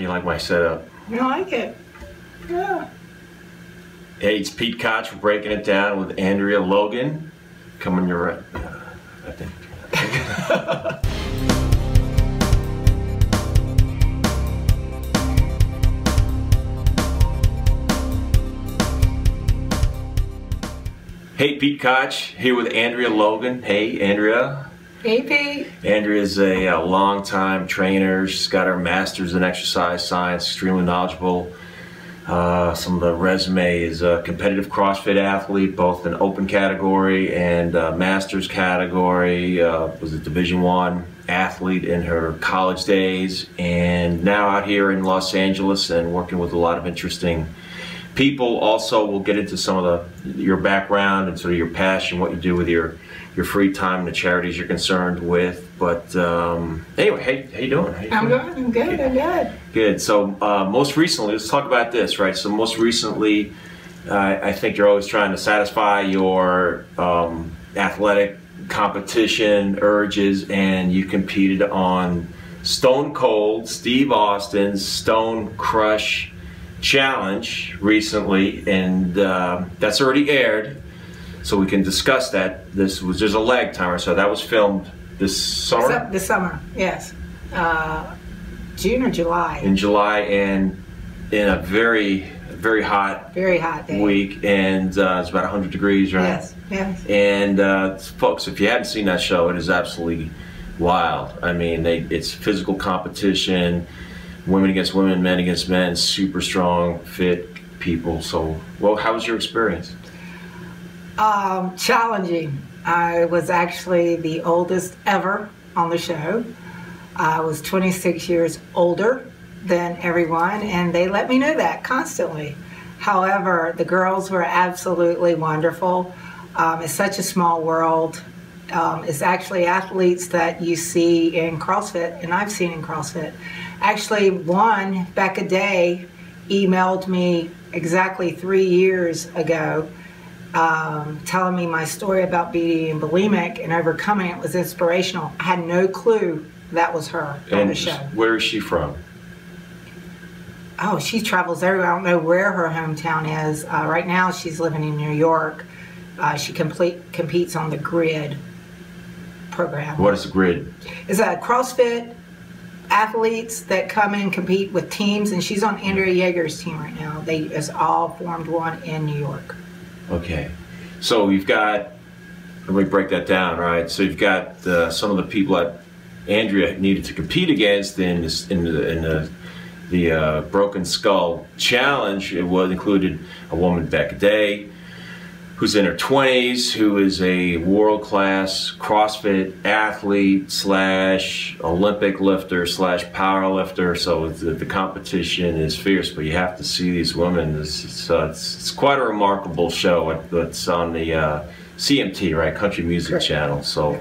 How you like my setup? I like it. Yeah. Hey, it's Pete Koch for Breaking It Down with Andrea Logan. Coming your right. I think. Hey, Pete Koch here with Andrea Logan. Hey, Andrea. Hey, Pete. Andrea is a long-time trainer. She's got her master's in exercise science, extremely knowledgeable. Some of the resume is a competitive CrossFit athlete, both in open category and master's category, was a Division I athlete in her college days, and now out here in Los Angeles and working with a lot of interesting people. Also, we'll get into some of your background and sort of your passion, what you do with your free time and the charities you're concerned with. But anyway, hey, how you doing? I'm good. So most recently, let's talk about this, right? So most recently, I think you're always trying to satisfy your athletic competition urges, and you competed on Stone Cold Steve Austin's Stone Crush Challenge recently, and that's already aired, so we can discuss that. There's a lag timer, so that was filmed this summer? This summer, yes. June or July. In July, and in a very hot, day. Week, and it's about 100 degrees, right? Yes, yes. And folks, if you haven't seen that show, it is absolutely wild. I mean, it's physical competition, women against women, men against men, super strong, fit people. So, well, how was your experience? Challenging. I was actually the oldest ever on the show. I was 26 years older than everyone, and they let me know that constantly. However, the girls were absolutely wonderful. It's such a small world. It's actually athletes that you see in CrossFit, and I've seen in CrossFit. Actually, one, Becca Day, emailed me exactly 3 years ago, telling me my story about being bulimic and overcoming it was inspirational. I had no clue that was her on the show. Where is she from? Oh, she travels everywhere. I don't know where her hometown is. Right now, she's living in New York. She competes on the GRID program. What is the GRID? It's a CrossFit athletes that come and compete with teams, and she's on Andrea Yeager's team right now. It's all formed one in New York. Okay, so you've got, let me break that down, right? So you've got some of the people that Andrea needed to compete against in the Broken Skull Challenge. It included a woman, Becca Day, who's in her 20s, who is a world-class CrossFit athlete slash Olympic lifter slash power lifter. So the competition is fierce, but you have to see these women. It's quite a remarkable show. It's on the CMT, right? Country Music Channel. So,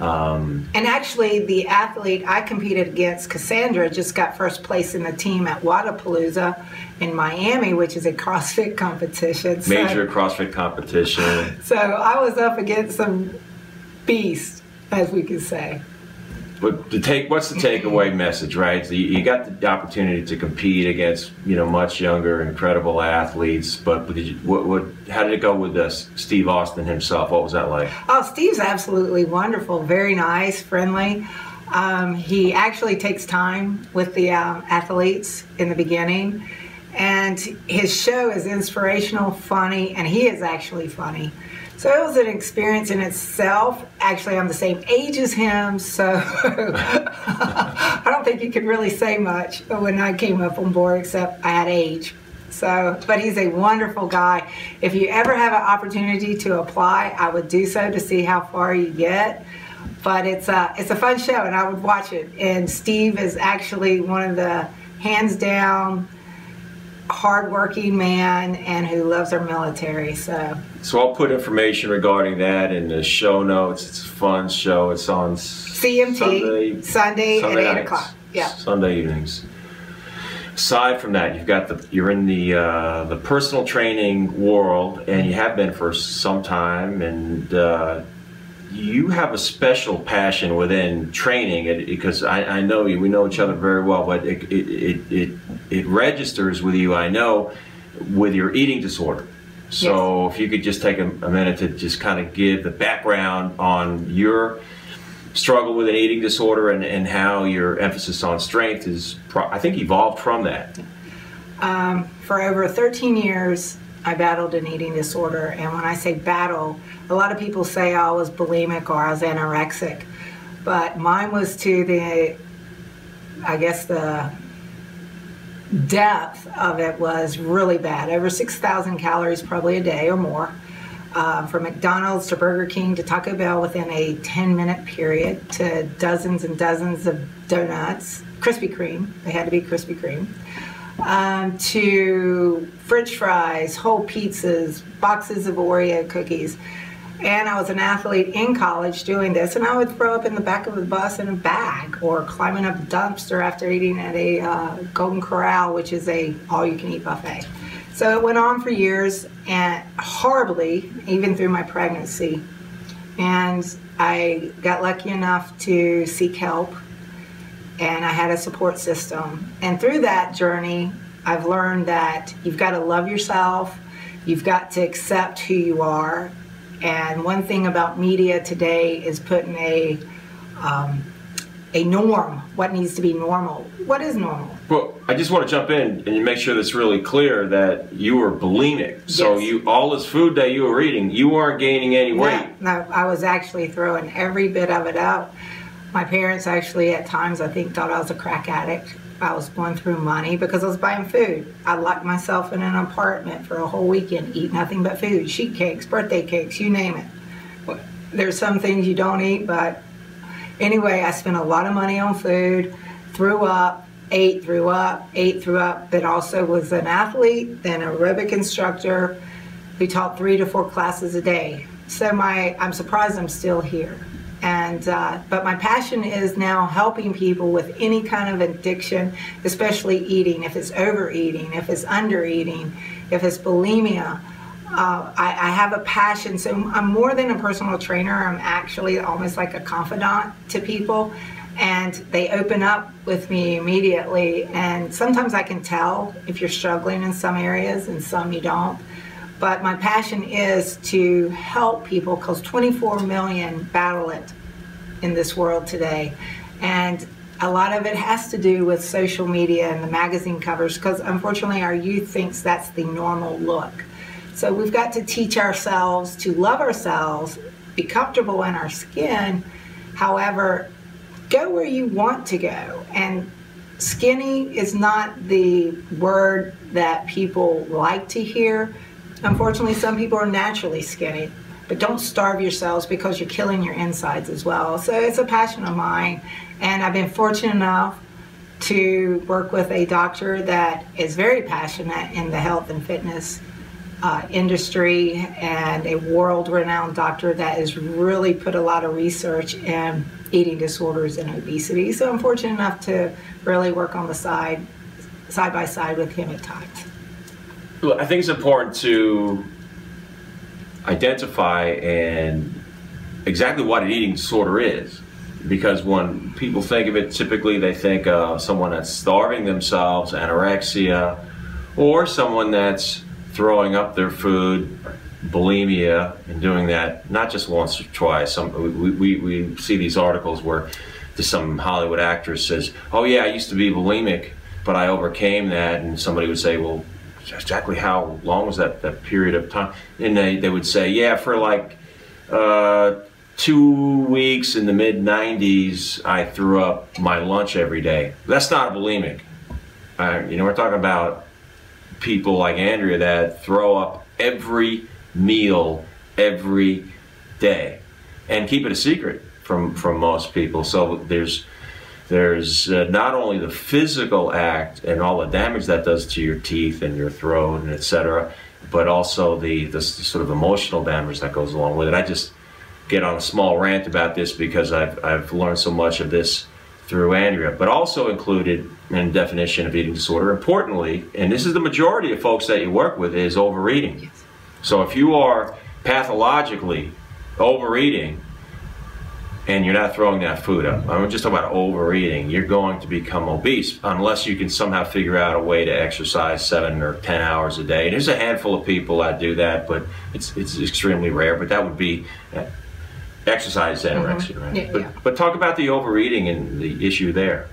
and actually, the athlete I competed against, Cassandra, just got first place in the team at Wadapalooza in Miami, which is a CrossFit competition. Major CrossFit competition. So I was up against some beast, as we could say. But what's the takeaway message, right? So you got the opportunity to compete against, you know, much younger, incredible athletes. But how did it go with Steve Austin himself? What was that like? Oh, Steve's absolutely wonderful, very nice, friendly. He actually takes time with the athletes in the beginning. And his show is inspirational, funny, and he is actually funny. So it was an experience in itself. Actually, I'm the same age as him, so I don't think you could really say much when I came up on board, except I had age. So, but he's a wonderful guy. If you ever have an opportunity to apply, I would do so to see how far you get. But it's a fun show, and I would watch it. And Steve is actually one of the hands down hardworking man, and who loves our military. So I'll put information regarding that in the show notes. It's a fun show. It's on CMT Sunday at 8 o'clock. Yeah, Sunday evenings. Aside from that, you're in the personal training world, and you have been for some time, and You have a special passion within training, because I know you, we know each other very well, but it registers with you, I know, with your eating disorder. So yes. If you could just take a minute to just kind of give the background on your struggle with an eating disorder and how your emphasis on strength is, I think, evolved from that. For over 13 years, I battled an eating disorder, and when I say battle, a lot of people say I was bulimic or I was anorexic, but mine was to the, I guess the depth of it was really bad, over 6,000 calories probably a day or more, from McDonald's to Burger King to Taco Bell within a 10-minute period, to dozens and dozens of donuts, Krispy Kreme, they had to be Krispy Kreme, to French fries, whole pizzas, boxes of Oreo cookies. And I was an athlete in college doing this, and I would throw up in the back of the bus in a bag, or climbing up a dumpster after eating at a Golden Corral, which is a all-you-can-eat buffet. So it went on for years, and horribly, even through my pregnancy. And I got lucky enough to seek help, and I had a support system. And through that journey, I've learned that you've got to love yourself, you've got to accept who you are. And one thing about media today is putting a norm, what needs to be normal. What is normal? Well, I just want to jump in and make sure that's really clear that you were bulimic. Yes. So you, all this food that you were eating, you weren't gaining any weight. No, I was actually throwing every bit of it out. My parents actually at times, I think, thought I was a crack addict. I was going through money because I was buying food. I locked myself in an apartment for a whole weekend, eat nothing but food, sheet cakes, birthday cakes, you name it. There's some things you don't eat, but anyway, I spent a lot of money on food, threw up, ate, threw up, ate, threw up, but also was an athlete, then an aerobic instructor who taught 3 to 4 classes a day. So I'm surprised I'm still here. And but my passion is now helping people with any kind of addiction, especially eating, if it's overeating, if it's undereating, if it's bulimia. I have a passion, so I'm more than a personal trainer. I'm actually almost like a confidant to people, and they open up with me immediately. And sometimes I can tell if you're struggling in some areas and some you don't. But my passion is to help people, because 24 million battle it in this world today. And a lot of it has to do with social media and the magazine covers, because unfortunately our youth thinks that's the normal look. So we've got to teach ourselves to love ourselves, be comfortable in our skin. However, go where you want to go. And skinny is not the word that people like to hear. Unfortunately, some people are naturally skinny, but don't starve yourselves, because you're killing your insides as well. So it's a passion of mine, and I've been fortunate enough to work with a doctor that is very passionate in the health and fitness industry, and a world-renowned doctor that has really put a lot of research in eating disorders and obesity. So I'm fortunate enough to really work on the side by side with him at times. I think it's important to identify and exactly what an eating disorder is, because when people think of it, typically they think of someone that's starving themselves, anorexia, or someone that's throwing up their food, bulimia, and doing that not just once or twice. We see these articles where some Hollywood actress says, "Oh yeah, I used to be bulimic, but I overcame that," and somebody would say, "Well, exactly how long was that period of time?" And they would say, "Yeah, for like 2 weeks in the mid-90s, I threw up my lunch every day." That's not a bulimic. You know, we're talking about people like Andrea that throw up every meal every day and keep it a secret from most people. So there's not only the physical act and all the damage that does to your teeth and your throat and etc., but also the sort of emotional damage that goes along with it. I just get on a small rant about this because I've learned so much of this through Andrea, but also included in the definition of eating disorder, importantly, and this is the majority of folks that you work with, is overeating. Yes. So if you are pathologically overeating, and you're not throwing that food up. I'm just talking about overeating. You're going to become obese unless you can somehow figure out a way to exercise 7 or 10 hours a day. And there's a handful of people that do that, but it's extremely rare. But that would be exercise anorexia, right? Yeah, but talk about the overeating and the issue there.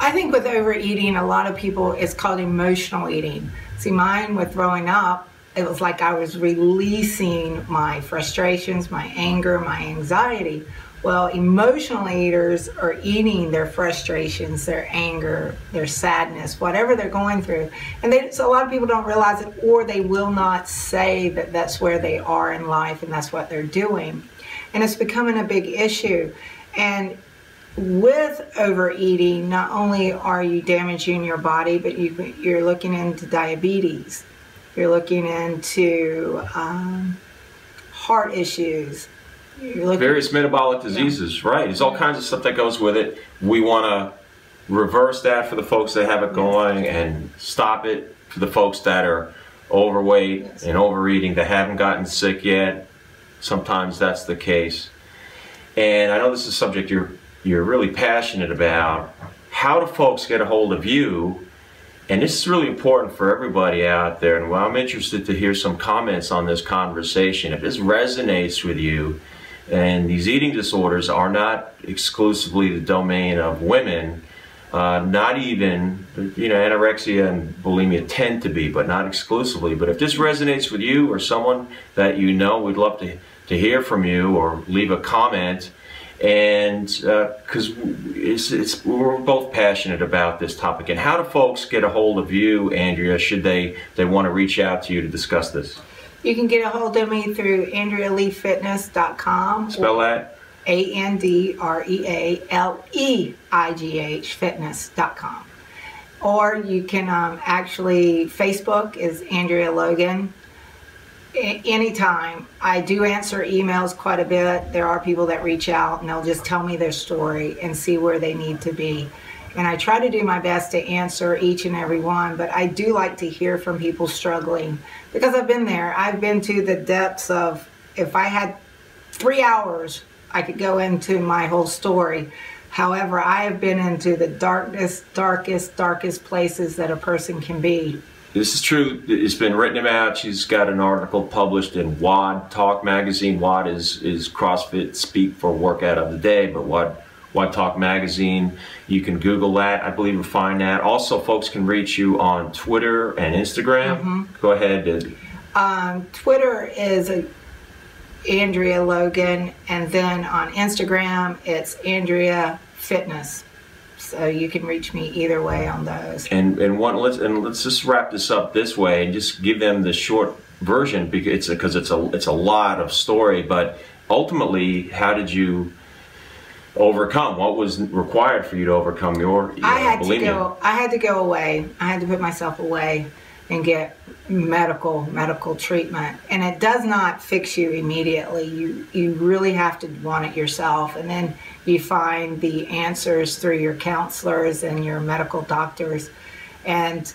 I think with overeating, a lot of people, it's called emotional eating. See, mine with throwing up, it was like I was releasing my frustrations, my anger, my anxiety. Well, emotional eaters are eating their frustrations, their anger, their sadness, whatever they're going through. And so a lot of people don't realize it, or they will not say that that's where they are in life and that's what they're doing. And it's becoming a big issue. And with overeating, not only are you damaging your body, but you're looking into diabetes. You're looking into heart issues. You're looking various metabolic diseases, right? There's all kinds of stuff that goes with it. We want to reverse that for the folks that have it going and stop it for the folks that are overweight and overeating that haven't gotten sick yet. Sometimes that's the case. And I know this is a subject you're really passionate about. How do folks get a hold of you? And this is really important for everybody out there. And well, I'm interested to hear some comments on this conversation. If this resonates with you, and these eating disorders are not exclusively the domain of women, not even, you know, anorexia and bulimia tend to be, but not exclusively. But if this resonates with you or someone that you know, we'd love to hear from you, or leave a comment. And because we're both passionate about this topic. And how do folks get a hold of you, Andrea, should they want to reach out to you to discuss this? You can get a hold of me through andrealeighfitness.com. Spell that. andrealeighfitness.com. Or you can actually, Facebook is Andrea Logan. Anytime. I do answer emails quite a bit. There are people that reach out and they'll just tell me their story and see where they need to be. And I try to do my best to answer each and every one, but I do like to hear from people struggling because I've been there. I've been to the depths of, if I had 3 hours, I could go into my whole story. However, I have been into the darkest places that a person can be. This is true. It's been written about. She's got an article published in WOD Talk Magazine. WOD is CrossFit speak for workout of the day, but WOD Talk Magazine, you can Google that, I believe, and find that. Also, folks can reach you on Twitter and Instagram. Go ahead. Twitter is Andrea Logan, and then on Instagram, it's Andrea Fitness. So you can reach me either way on those. And let's just wrap this up this way and just give them the short version, because it's a lot of story. But ultimately, how did you overcome? What was required for you to overcome your bulimia? I had to go away. I had to put myself away and get medical treatment. And it does not fix you immediately. You really have to want it yourself. And then you find the answers through your counselors and your medical doctors. And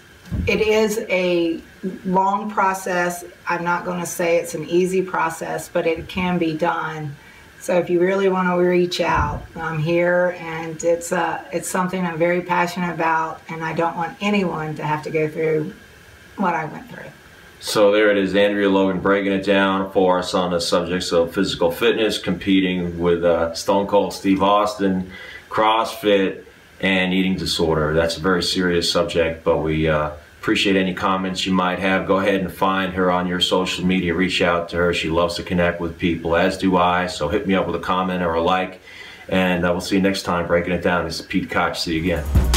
it is a long process. I'm not going to say it's an easy process, but it can be done. So if you really want to reach out, I'm here, and it's something I'm very passionate about, and I don't want anyone to have to go through what I went through. So there it is, Andrea Logan breaking it down for us on the subjects of physical fitness, competing with Stone Cold Steve Austin, CrossFit, and eating disorder. That's a very serious subject, but we appreciate any comments you might have. Go ahead and find her on your social media. Reach out to her. She loves to connect with people, as do I. So hit me up with a comment or a like, and we'll see you next time breaking it down. This is Pete Koch. See you again.